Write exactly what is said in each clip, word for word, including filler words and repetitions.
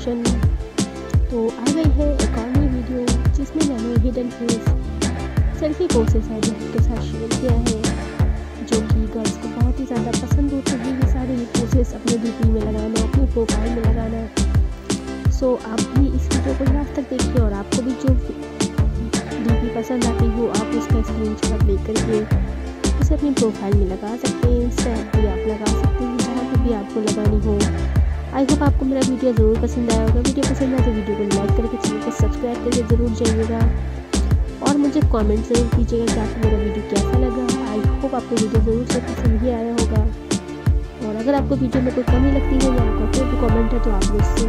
Section तो आ गई है एक और नई वीडियो जिसमें मैंने हिडन फेस सेल्फी पोसेस है जिनके साथ शेयर किया है, जो कि गर्ल्स को बहुत ही ज़्यादा पसंद होते हैं। ये सारे ये पोसेस अपने डीपी में लगाना, अपने प्रोफाइल में लगाना। सो so, आप भी इस वीडियो को लास्ट तक देखिए और आपको भी जो डीपी पसंद आती हो आप उसका स्क्रीनशॉट लेकर के उसे अपनी प्रोफाइल में लगा सकते हैं। इंस्टाग्राम पर आप लगा सकते हैं, जहाँ पर भी आपको लगानी हो। आई होप आपको मेरा वीडियो ज़रूर पसंद आया होगा। वीडियो पसंद आए तो वीडियो को लाइक करके चैनल को सब्सक्राइब करके ज़रूर जाइएगा और मुझे कमेंट ज़रूर कीजिएगा कि आपको मेरा वीडियो कैसा लगा। आई होप आपको वीडियो ज़रूर से पसंद ही आया होगा और अगर आपको वीडियो में कोई कमी लगती है या आपका कोई भी कमेंट है तो आप मुझसे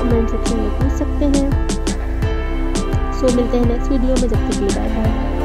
कमेंट सेक्शन में पूछ सकते हैं। सो मिलते हैं नेक्स्ट वीडियो में, जब तक के लिए बाय बाय।